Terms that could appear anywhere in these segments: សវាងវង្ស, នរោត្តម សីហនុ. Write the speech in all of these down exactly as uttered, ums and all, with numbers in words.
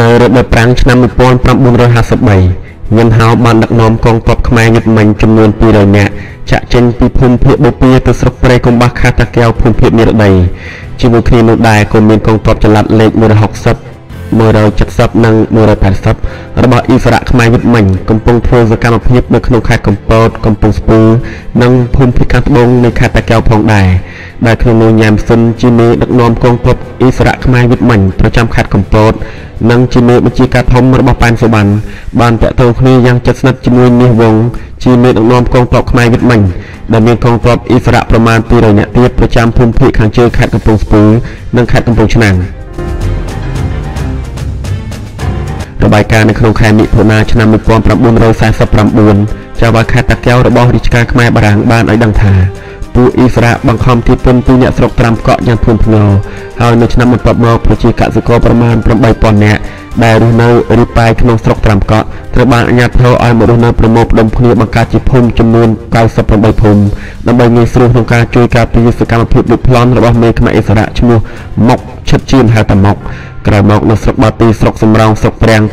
នៅរដ្ឋនៅប្រាំងឆ្នាំ របាយការណ៍នៅក្នុងខែមិថុនាឆ្នាំ ក្រៅមកនៅស្រុកបាទីស្រុកសំរោងស្រុកប្រាំងក្នុងខេត្តតាកែវក៏មានការប្រមូលផ្ដុំបង្កើតជីភូមិភូមិធំៗដើម្បីទៅទល់ជាមួយពួកខ្មែរឥស្សរៈផងដែរ ចុះនៅថ្ងៃទី ដប់ប្រាំ ខែតុលាឆ្នាំ អល់ប្រាំពាន់ ដោយ សវាងវង្ស បាន សរសេរ អំពី វនីយ អ ប្រជាជន ខ្មែរ ទាំង អស់ រួមរំ គ្នា ប្រឆាំង នឹង ពួក យួន វៀតមិញ ដោយ នៅ ផ្នែក ខាង លើ នៃ ខិត្តប័ណ្ណ ទាំង នោះ មាន រូប សញ្ញា ពង ជា ពណ៌ ក្រហម និង រូប ប្រាសាទ អង្គ កំពូល បី ពណ៌ លឿង នៅ ចំ កណ្ដាល នៅ ពេល ព្រះ មហាក្សត្រ នរោត្តម សីហនុ ចាប់ ដើម ទាមទារ ឯករាជ្យ ពី បារាំង ព្រះអង្គបានប្រកាសថាស្វាងវង្សនេះគឺជាកូនជើងរបស់បារាំង ពួកឥស្សរៈខ្មែរវៀតមិញនោះគឺបារាំងជាអ្នករៀបចំឆាកល្ខោនឲ្យស្វាងវង្សចេញទៅបង្កើតកងទ័ពឥស្សរៈខ្លាំងៗនេះក្នុងបំណងឲ្យចូលទៅកាន់កណ្ដាប់សភាពការនិងបំបែកបំបាក់ផ្ទៃក្នុងរបស់ពួកឥស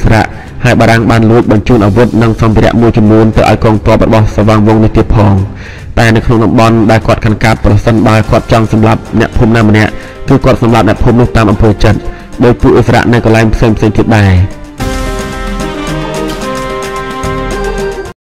្សរៈហើយបារាំងបានលួចបញ្ជូនអាវុធនិងសម្ភារៈមួយចំនួនទៅឲ្យកងទ័ពរបស់ស្វាងវង្សនេះទៀតផងតែនៅក្នុងតំបន់ដែលគាត់ខណ្ឌកាត់ប្រសិនបើគាត់ចង់សម្លាប់អ្នកភូមិណាម្នាក់គឺគាត់សម្លាប់អ្នកភូមិនោះតាមអំពើចិត្តដោយពួកឥស្សរៈនៅកន្លែងផ្សេងៗទៀតដែរ